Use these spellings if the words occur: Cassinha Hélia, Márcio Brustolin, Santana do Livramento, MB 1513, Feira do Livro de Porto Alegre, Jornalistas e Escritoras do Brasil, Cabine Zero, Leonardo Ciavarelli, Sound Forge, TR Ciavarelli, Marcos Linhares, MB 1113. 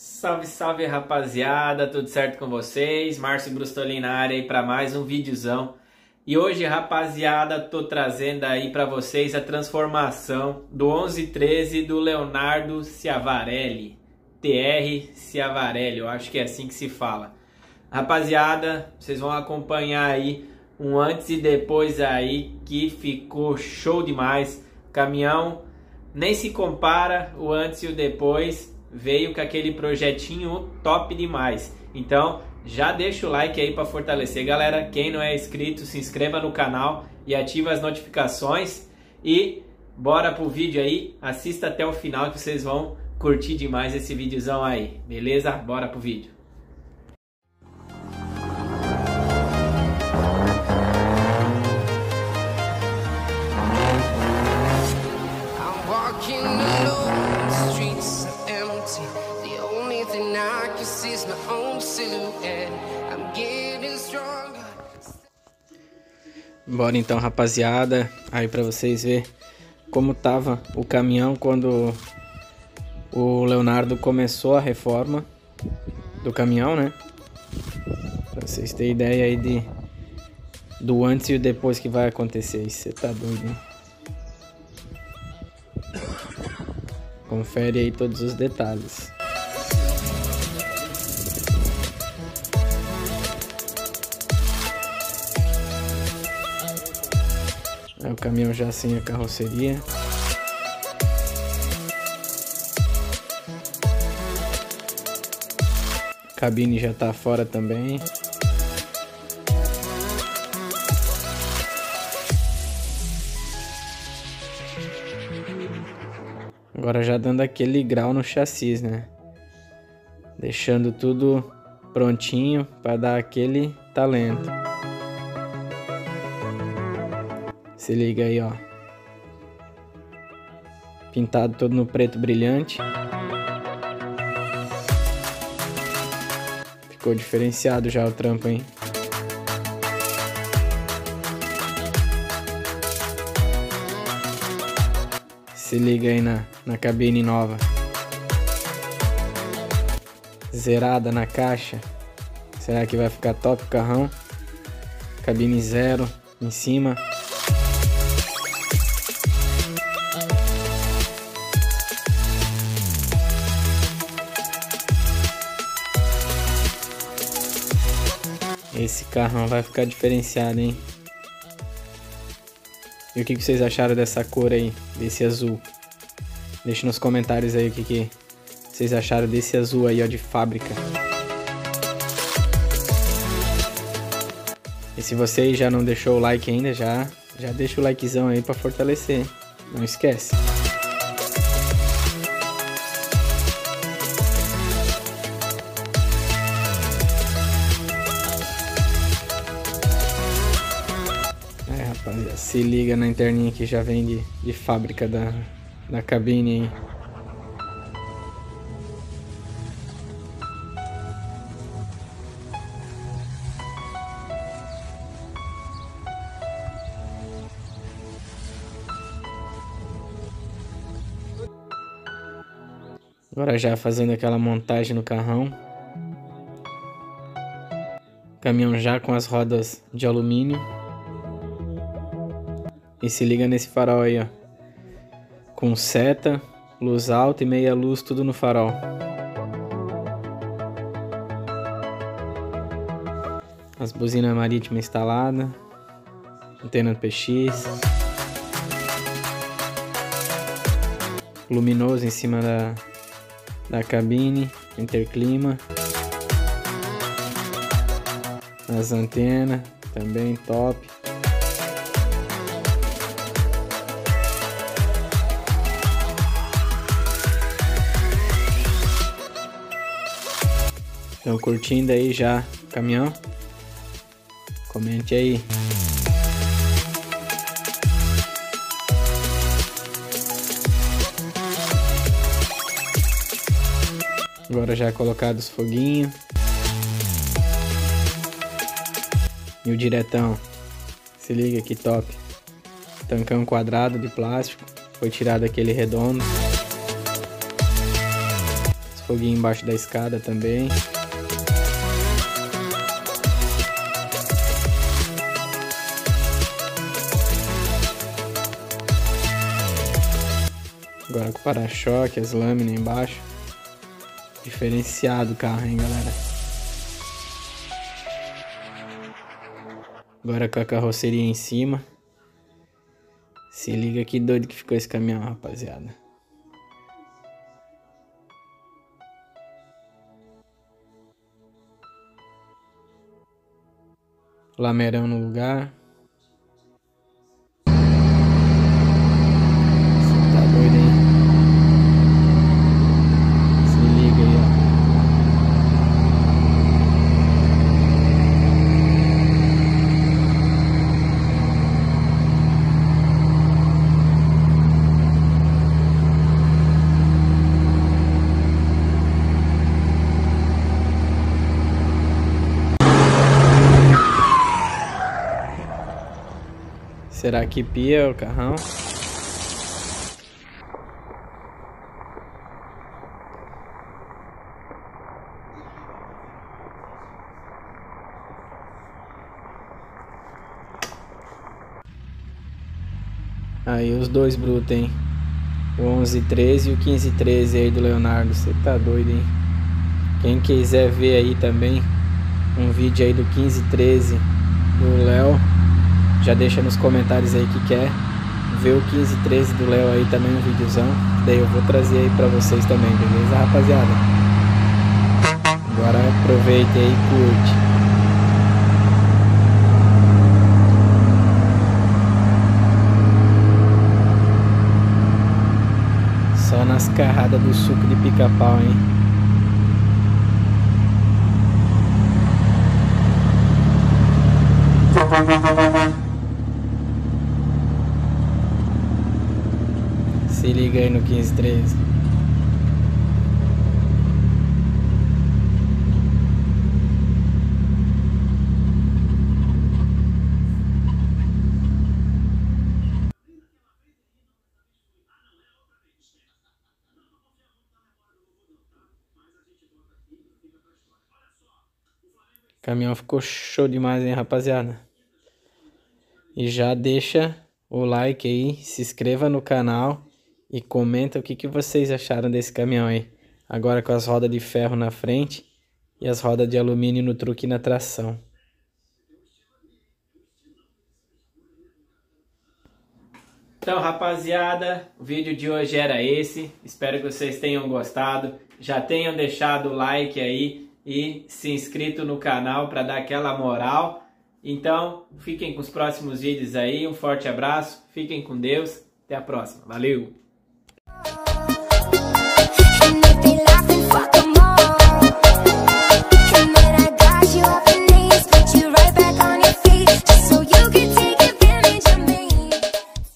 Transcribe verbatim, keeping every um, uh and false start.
Salve, salve rapaziada, tudo certo com vocês? Márcio Brustolin na área aí para mais um videozão. E hoje, rapaziada, tô trazendo aí para vocês a transformação do onze treze do Leonardo Ciavarelli, T R Ciavarelli, eu acho que é assim que se fala. Rapaziada, vocês vão acompanhar aí um antes e depois aí que ficou show demais. Caminhão nem se compara, o antes e o depois. Veio com aquele projetinho top demais. Então já deixa o like aí para fortalecer, galera. Quem não é inscrito, se inscreva no canal e ativa as notificações. E bora pro vídeo aí. Assista até o final que vocês vão curtir demais esse videozão aí. Beleza? Bora pro vídeo. Bora então, rapaziada, aí pra vocês verem como tava o caminhão quando o Leonardo começou a reforma do caminhão, né? Pra vocês terem ideia aí de, do antes e o depois que vai acontecer. Isso, você tá doido, né? Confere aí todos os detalhes. É o caminhão já sem a carroceria. A cabine já tá fora também. Agora já dando aquele grau no chassi, né? Deixando tudo prontinho para dar aquele talento. Se liga aí, ó. Pintado todo no preto brilhante. Ficou diferenciado já o trampo, hein? Se liga aí na, na cabine nova. Zerada na caixa. Será que vai ficar top o carrão? Cabine zero em cima. Esse carrão vai ficar diferenciado, hein? E o que vocês acharam dessa cor aí? Desse azul? Deixa nos comentários aí o que, que vocês acharam desse azul aí, ó, de fábrica. E se você já não deixou o like ainda, já, já deixa o likezão aí pra fortalecer. Não esquece. Se liga na interninha que já vem de, de fábrica da, da cabine, hein? Agora já fazendo aquela montagem no carrão. Caminhão já com as rodas de alumínio. E se liga nesse farol aí, ó, com seta, luz alta e meia luz, tudo no farol. As buzinas marítimas instaladas, antena P X, luminoso em cima da, da cabine, interclima, as antenas também top. Estão curtindo aí já o caminhão? Comente aí. Agora já colocados os foguinhos. E o diretão. Se liga que top. Tancão quadrado de plástico. Foi tirado aquele redondo. foguinho embaixo da escada também. Agora com o para-choque, as lâminas embaixo. Diferenciado o carro, hein, galera? Agora com a carroceria em cima. Se liga que doido que ficou esse caminhão, rapaziada. Lameirão no lugar. Será que pia o carrão? Aí os dois brutos, hein? O onze treze e o quinze treze aí do Leonardo. Você tá doido, hein? Quem quiser ver aí também um vídeo aí do quinze treze do Léo, já deixa nos comentários aí que quer ver o quinze treze do Léo aí também, um videozão. Daí eu vou trazer aí pra vocês também, beleza, rapaziada? Agora aproveita aí e curte. Só nas carradas do suco de pica-pau, hein? Se liga aí no quinze treze. O caminhão ficou show demais, hein, rapaziada? E já deixa o like aí, se inscreva no canal e comenta o que, que vocês acharam desse caminhão aí. Agora com as rodas de ferro na frente e as rodas de alumínio no truque e na tração. Então, rapaziada, o vídeo de hoje era esse. Espero que vocês tenham gostado. Já tenham deixado o like aí e se inscrito no canal para dar aquela moral. Então, fiquem com os próximos vídeos aí. Um forte abraço. Fiquem com Deus. Até a próxima. Valeu!